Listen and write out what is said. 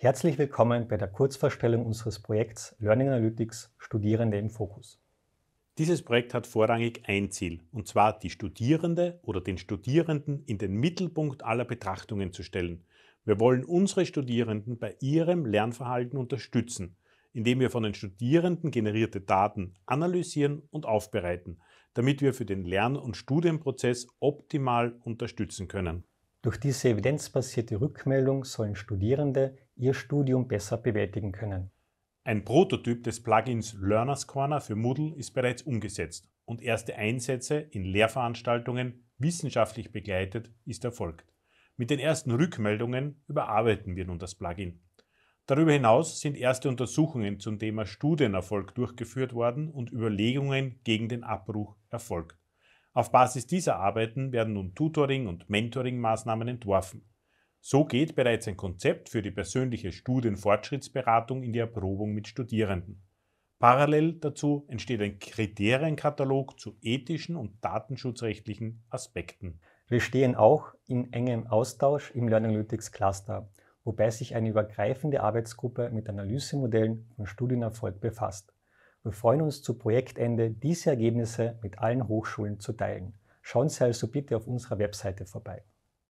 Herzlich willkommen bei der Kurzvorstellung unseres Projekts Learning Analytics – Studierende im Fokus. Dieses Projekt hat vorrangig ein Ziel, und zwar die Studierende oder den Studierenden in den Mittelpunkt aller Betrachtungen zu stellen. Wir wollen unsere Studierenden bei ihrem Lernverhalten unterstützen, indem wir von den Studierenden generierte Daten analysieren und aufbereiten, damit wir für den Lern- und Studienprozess optimal unterstützen können. Durch diese evidenzbasierte Rückmeldung sollen Studierende ihr Studium besser bewältigen können. Ein Prototyp des Plugins Learners Corner für Moodle ist bereits umgesetzt und erste Einsätze in Lehrveranstaltungen wissenschaftlich begleitet ist erfolgt. Mit den ersten Rückmeldungen überarbeiten wir nun das Plugin. Darüber hinaus sind erste Untersuchungen zum Thema Studienerfolg durchgeführt worden und Überlegungen gegen den Abbruch erfolgt. Auf Basis dieser Arbeiten werden nun Tutoring- und Mentoring-Maßnahmen entworfen. So geht bereits ein Konzept für die persönliche Studienfortschrittsberatung in die Erprobung mit Studierenden. Parallel dazu entsteht ein Kriterienkatalog zu ethischen und datenschutzrechtlichen Aspekten. Wir stehen auch in engem Austausch im Learning Analytics Cluster, wobei sich eine übergreifende Arbeitsgruppe mit Analysemodellen von Studienerfolg befasst. Wir freuen uns, zu Projektende diese Ergebnisse mit allen Hochschulen zu teilen. Schauen Sie also bitte auf unserer Webseite vorbei.